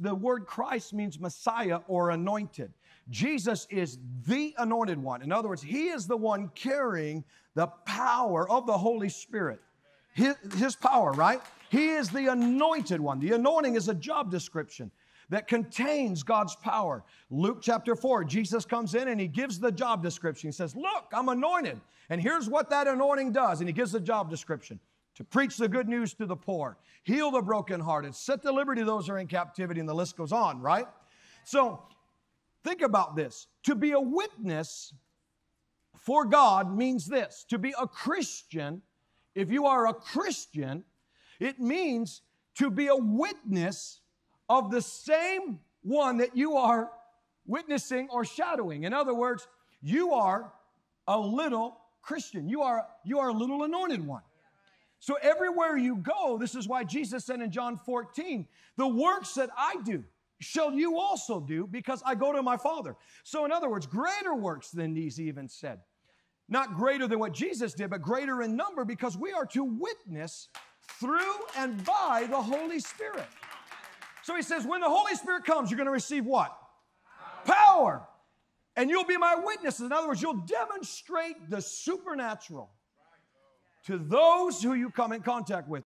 The word Christ means Messiah or anointed. Jesus is the anointed one. In other words, he is the one carrying the power of the Holy Spirit. His power, right? He is the anointed one. The anointing is a job description that contains God's power. Luke chapter 4, Jesus comes in and he gives the job description. He says, look, I'm anointed. And here's what that anointing does. And he gives the job description. To preach the good news to the poor, heal the brokenhearted, set the liberty those who are in captivity, and the list goes on, right? So think about this. To be a witness for God means this. To be a Christian, if you are a Christian, it means to be a witness of the same one that you are witnessing or shadowing. In other words, you are a little Christian. You are a little anointed one. So everywhere you go, this is why Jesus said in John 14, the works that I do shall you also do, because I go to my Father. So in other words, greater works than these even said. Not greater than what Jesus did, but greater in number, because we are to witness through and by the Holy Spirit. So he says, when the Holy Spirit comes, you're going to receive what? Power. And you'll be my witnesses. In other words, you'll demonstrate the supernatural to those who you come in contact with.